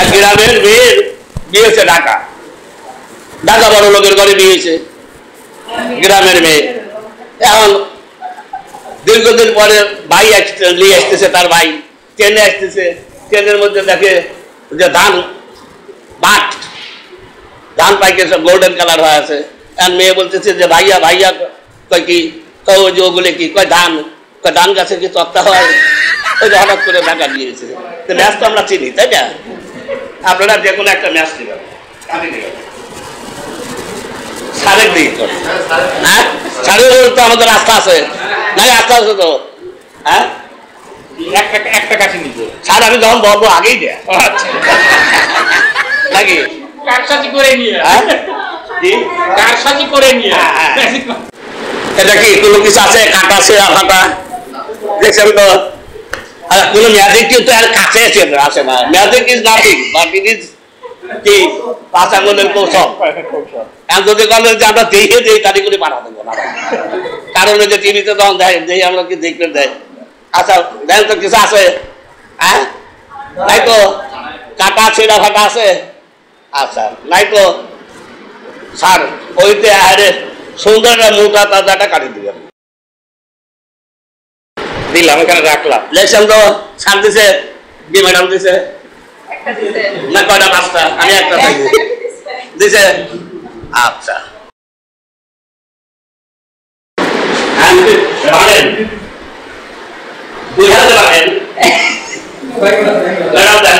এক গ্রামের মেয়ের বিয়ে হয়েছে ঢাকা, ঢাকা বড় লোকের ঘরে বিয়ে হয়েছে গ্রামের মেয়ে। এখন দীর্ঘদিন পরে ভাই নিয়ে আসতেছে, তার ভাই ট্রেনে আসতেছে, ট্রেনের মধ্যে দেখে যে ধান মাঠ, ধান পাইকে সব গোল্ডেন কালার হয়ে আছে। আর মেয়ে বলতেছে যে ভাইয়া ভাইয়া, কয় কি, কয় যে ওগুলো কি, কয় ধান, কয় ধান গাছে কি তক্তা হয়। ওই যে হঠাৎ করে ঢাকা নিয়ে এসেছে, তো ম্যাচ তো আমরা চিনি, তাই না? আপনারা যে কোনো একটা ম্যাচ নেবেন, সারের দিকে করে, হ্যাঁ সারের তো আমাদের রাস্তা আছে, নাই রাস্তা আছে তো, হ্যাঁ একটা কাছে নিব সার আমি যখন বলবো আগেই দেয় নাকি কারণ টিভিতে তখন দেয়, আমরা কি দেখবেন দেয়, আচ্ছা দেন তো কিছু আছে, হ্যাঁ নাই তো কাটা ছেঁড়া ফাটা আছে, আচ্ছা নাই তো স্যার ওইতে আরে সুন্দর মোটা তাজাটা কাটি দিবেন, দিলাম এখানে রাখলাম। লেকশন তো স্যার দিছে, বি ম্যাডাম দিছে, না কয়টা পাঁচটা, আমি একটা দিছে, আচ্ছা বাড়েন বাড়ান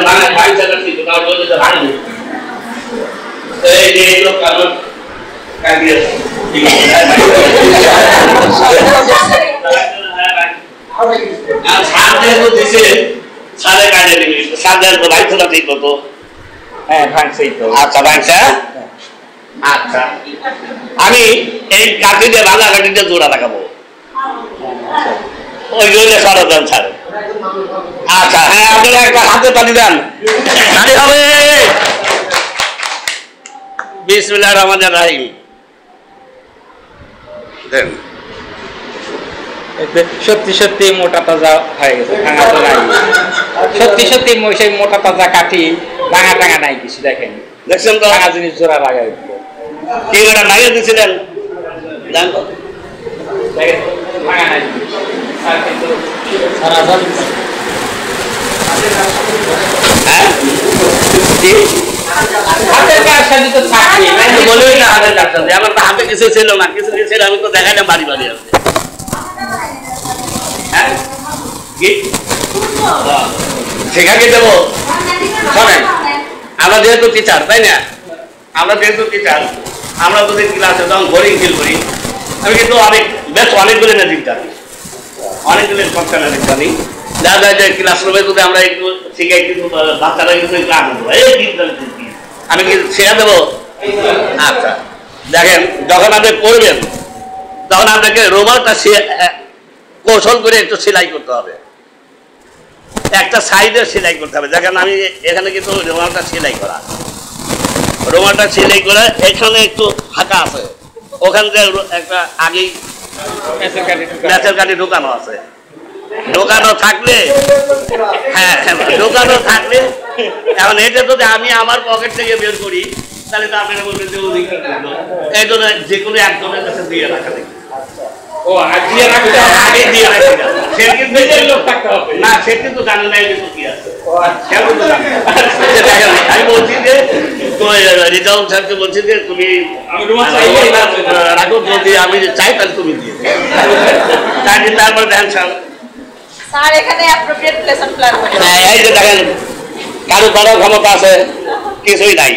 আমি এই কাঠিতে বাঁধা কাঠিতে জোড়া লাগাবো, ওই জোরে সরদান স্যার। আচ্ছা হ্যাঁ, আপনারা একটা হাতে পানি দেন, পানি হবে। বিসমিল্লাহির রহমানির রহিম। দেন এতে সত্যি সত্যি মোটা তাজা হয়ে গেছে, ভাঙা তো নাই, সত্যি সত্যি সেই মোটা তাজা কাটি ভাঙা টাঙা নাই কিছু। দেখেন দেখছেন তো, ভাঙা জিনিস জোড়া লাগাই কি ওটা লাগিয়ে দিয়েছিলেন, জান তো দেখেন ভাঙা নাই আর কিন্তু সারা জন হ্যাঁ কি আমরা যেহেতু টিচার, তাই না? আমরা যেহেতু টিচার, আমরা যদি ক্লাসে যখন বোরিং ফিল করি, আমি কিন্তু অনেকগুলো ম্যাজিক জানি, অনেকগুলো সংখ্যা ম্যাজিক জানি। যা যায় যে ক্লাসরুমে যদি আমরা একটু শিখাই, কিন্তু বাচ্চারা কিন্তু আমি কি ছেড়ে দেবো? আচ্ছা দেখেন, যখন আপনি করবেন তখন আপনাকে রুমালটা কৌশল করে একটু সেলাই করতে হবে, একটা সাইডে সেলাই করতে হবে। দেখেন আমি এখানে কিন্তু রুমালটা সেলাই করা, রুমালটা সেলাই করা, এখানে একটু ফাঁকা আছে, ওখান থেকে একটা আগেই ম্যাচের কাঠি ঢোকানো আছে, ঢোকানো থাকলে হ্যাঁ ঢোকানো থাকলে এখন এটা যদি আমি আমার পকেট থেকে বের করি তাহলে তো আপনারা বলবেন যে এই জন্য যে কোনো একজনের কাছে দিয়ে রাখা দেখি। ও আর দিয়ে রাখতে হবে, আগে দিয়ে রাখি না, সে কিন্তু লোক থাকতে হবে না, সে কিন্তু জানে না এগুলো কি আছে। আমি বলছি যে রিজাউল স্যারকে বলছি যে তুমি রাখো, যদি আমি চাই তাহলে তুমি দিয়ে চাই। তারপরে দেখেন স্যার কারো বড় ক্ষমতা আছে, কিছুই নাই,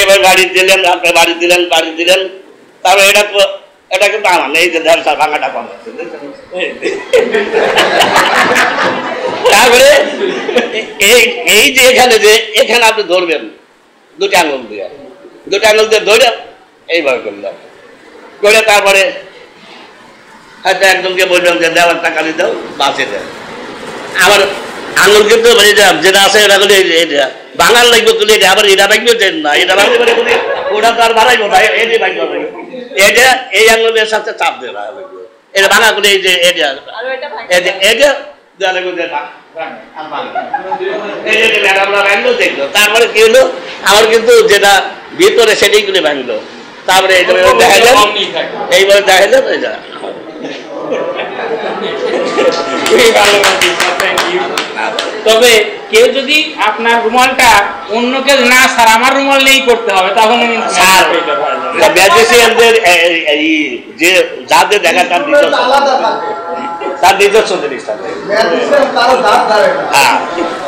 এবার বাড়ি দিলেন, আপনি বাড়ি দিলেন, বাড়ি দিলেন, তারপর এটা এটা কিন্তু আমার নেই যে ধ্যানসা ভাঙাটা কম হচ্ছে। তারপরে এই যে এখানে, যে এখানে আপনি ধরবেন দুটি আঙুল দিয়ে, দুটি আঙুল দিয়ে ধরে এইবার করলাম করে, তারপরে হয়তো একজনকে বললাম যে দেওয়ার টাকা দিয়ে দাও, বাঁচিয়ে দেন। আবার আঙুল কিন্তু যেটা আছে এটা করে ভাঙার লাগবে, তুলে আবার এটা ভাঙবে না, এটা ভাঙতে পারে ওটা তো আর ভাঙাইব না, এটি ভাঙতে পারে, এটা এই আঙুলের সাথে চাপ দেওয়া লাগবে, এটা ভাঙা করে এই যে এটা এটা দেওয়া লাগবে। তারপরে কি হলো আমার কিন্তু যেটা ভিতরে সেটাই করে ভাঙলো। তারপরে এইবারে দেখা যান এটা তবে কেউ যদি আপনার রুমালটা অন্য কেউ না স্যার আমার রুমাল নেই করতে হবে তখন দেখা তার নিজস্ব জিনিস থাকে।